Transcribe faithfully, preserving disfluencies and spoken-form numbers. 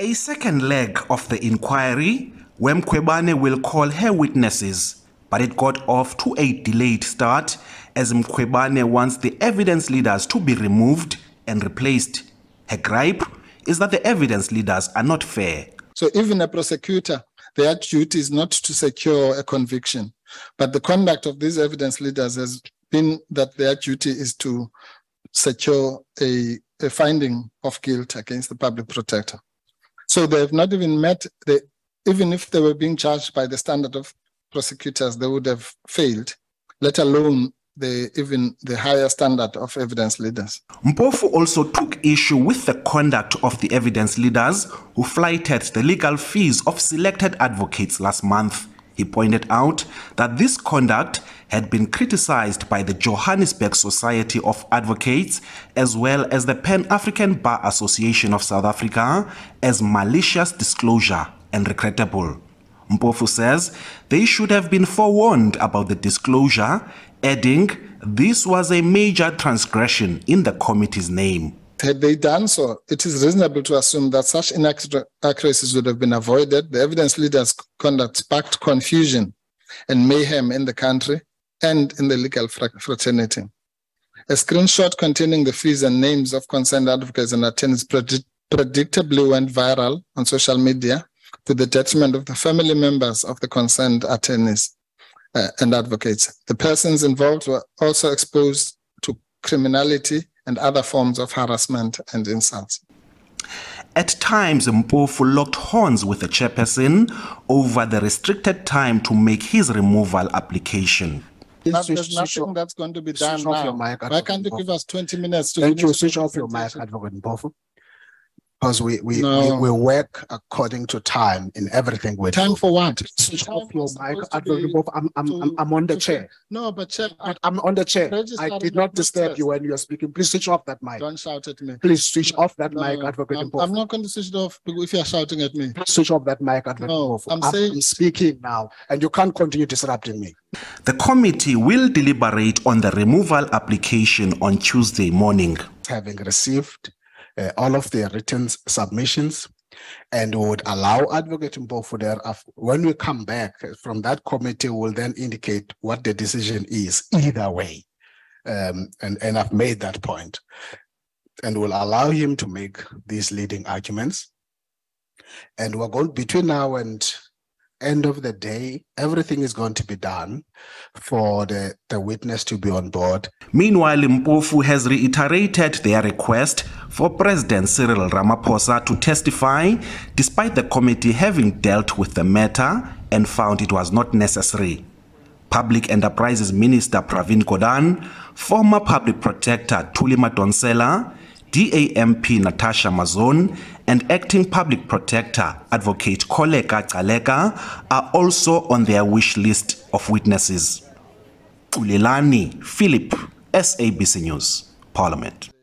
A second leg of the inquiry, where Mkhwebane will call her witnesses, but it got off to a delayed start as Mkhwebane wants the evidence leaders to be removed and replaced. Her gripe is that the evidence leaders are not fair. So even a prosecutor, their duty is not to secure a conviction, but the conduct of these evidence leaders has been that their duty is to secure a, a finding of guilt against the public protector. So they have not even met, the, even if they were being charged by the standard of prosecutors, they would have failed, let alone the, even the higher standard of evidence leaders. Mpofu also took issue with the conduct of the evidence leaders who flighted the legal fees of selected advocates last month. He pointed out that this conduct had been criticized by the Johannesburg Society of Advocates as well as the Pan-African Bar Association of South Africa as malicious disclosure and regrettable. Mpofu says they should have been forewarned about the disclosure, adding this was a major transgression in the committee's name. Had they done so, it is reasonable to assume that such inaccuracies would have been avoided. The evidence leaders' conduct sparked confusion and mayhem in the country and in the legal fraternity. A screenshot containing the fees and names of concerned advocates and attorneys predict- predictably went viral on social media to the detriment of the family members of the concerned attorneys uh, and advocates. The persons involved were also exposed to criminality and other forms of harassment and insults. At times, Mpofu locked horns with the chairperson over the restricted time to make his removal application. There's nothing that's going to be done now. Why can't you give us twenty minutes to finish? Thank you. Switch off your mic, Advocate Mpofu. Because we we, no. we we work according to time in everything we do. Time for what? Switch off your mic, Advocate Mpofu. I'm I'm to, I'm on the chair. No, but chair, I, I'm on the chair. I did not disturb process. You when you were speaking. Please switch off that mic. Don't shout at me. Please switch no, off that no, mic, Advocate Mpofu. I'm, I'm not going to switch it off if you are shouting at me. Switch off that mic, Advocate Mpofu. No, I'm, I'm saying speaking now, and you can't continue disrupting me. The committee will deliberate on the removal application on Tuesday morning. Having received Uh, all of their written submissions, and would allow Advocate Mpofu thereafter. When we come back from that committee, we'll then indicate what the decision is either way. Um, and, and I've made that point. And we'll allow him to make these leading arguments. And we're going, between now and end of the day, everything is going to be done for the, the witness to be on board. Meanwhile, Mpofu has reiterated their request for President Cyril Ramaphosa to testify, despite the committee having dealt with the matter and found it was not necessary. Public Enterprises Minister Pravin Gordhan, former Public Protector Thuli Madonsela, D A M P Natasha Mazon and Acting Public Protector Advocate Koleka Taleka are also on their wish list of witnesses. Tulilani Philip, S A B C News, Parliament.